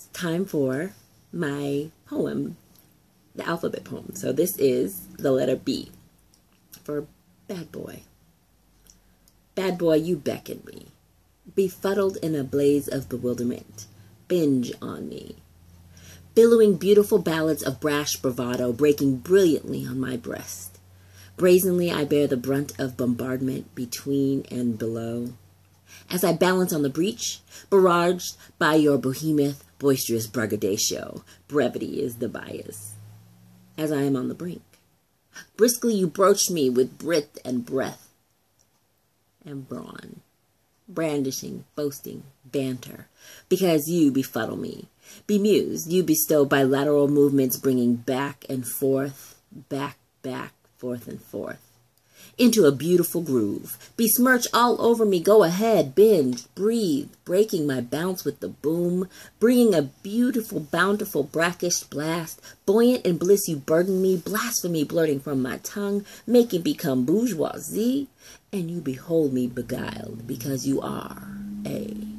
It's time for my poem, the alphabet poem. So this is the letter B for bad boy. Bad boy, you beckon me. Befuddled in a blaze of bewilderment, binge on me. Billowing beautiful ballads of brash bravado, breaking brilliantly on my breast. Brazenly I bear the brunt of bombardment between and below. As I balance on the breach, barraged by your behemoth, boisterous braggadocio, brevity is the bias. As I am on the brink, briskly you broach me with brit and breath and brawn. Brandishing, boasting, banter, because you befuddle me. Bemused, you bestow bilateral movements, bringing back, forth and forth, into a beautiful groove. Besmirch all over me, go ahead, binge, breathe, breaking my bounce with the boom, bringing a beautiful, bountiful, brackish blast. Buoyant in bliss, you burden me, blasphemy blurting from my tongue, making become bourgeoisie. And you behold me beguiled, because you are a